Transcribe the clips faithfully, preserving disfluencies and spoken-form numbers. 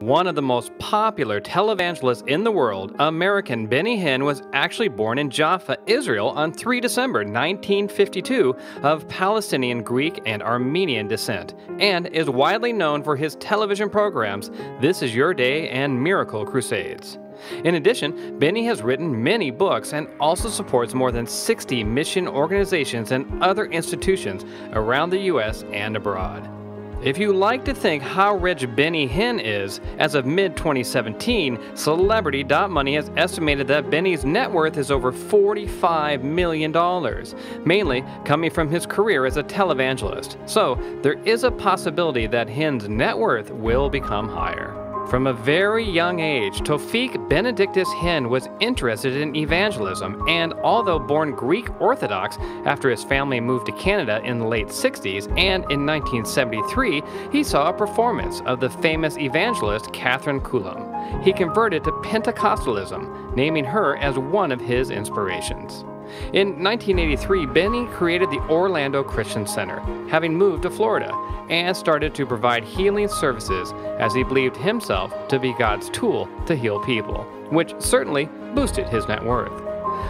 One of the most popular televangelists in the world, American Benny Hinn, was actually born in Jaffa, Israel on the third of December nineteen fifty-two of Palestinian, Greek, and Armenian descent, and is widely known for his television programs This Is Your Day and Miracle Crusades. In addition, Benny has written many books and also supports more than sixty mission organizations and other institutions around the U S and abroad. If you like to think how rich Benny Hinn is, as of mid twenty seventeen, Celebrity dot Money has estimated that Benny's net worth is over forty-five million dollars, mainly coming from his career as a televangelist. So there is a possibility that Hinn's net worth will become higher. From a very young age, Toufik Benedictus Hinn was interested in evangelism, and although born Greek Orthodox after his family moved to Canada in the late sixties, and in nineteen seventy-three, he saw a performance of the famous evangelist Kathryn Kuhlman. He converted to Pentecostalism, naming her as one of his inspirations. In nineteen eighty-three, Benny created the Orlando Christian Center, having moved to Florida, and started to provide healing services as he believed himself to be God's tool to heal people, which certainly boosted his net worth.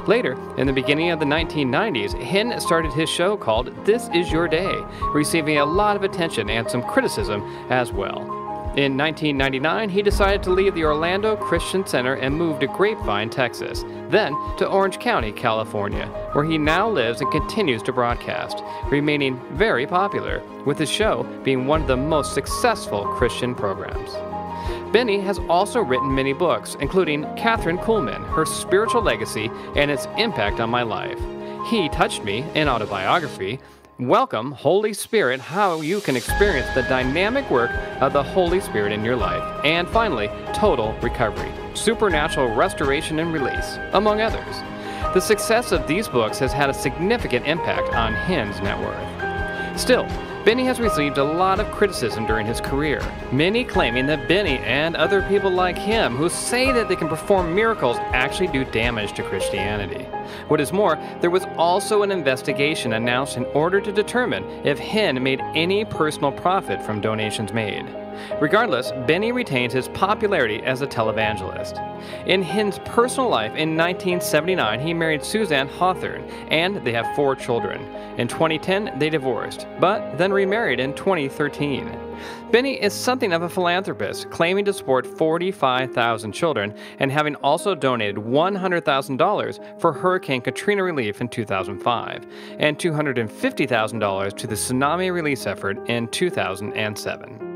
Later, in the beginning of the nineteen nineties, Hinn started his show called This Is Your Day, receiving a lot of attention and some criticism as well. In nineteen ninety-nine, he decided to leave the Orlando Christian Center and moved to Grapevine, Texas, then to Orange County, California, where he now lives and continues to broadcast, remaining very popular, with his show being one of the most successful Christian programs. Benny has also written many books, including Kathryn Kuhlman, Her Spiritual Legacy and Its Impact on My Life, He Touched Me, an autobiography, Welcome, Holy Spirit, How You Can Experience the Dynamic Work of the Holy Spirit in Your Life, and finally, Total Recovery, Supernatural Restoration and Release, among others. The success of these books has had a significant impact on Hinn's net worth. Still, Benny has received a lot of criticism during his career, many claiming that Benny and other people like him who say that they can perform miracles actually do damage to Christianity. What is more, there was also an investigation announced in order to determine if Hinn made any personal profit from donations made. Regardless, Benny retains his popularity as a televangelist. In Hinn's personal life, in nineteen seventy-nine, he married Suzanne Hawthorne, and they have four children. In twenty ten, they divorced, but then remarried in twenty thirteen. Benny is something of a philanthropist, claiming to support forty-five thousand children and having also donated one hundred thousand dollars for Hurricane Katrina relief in two thousand five and two hundred fifty thousand dollars to the tsunami relief effort in two thousand seven.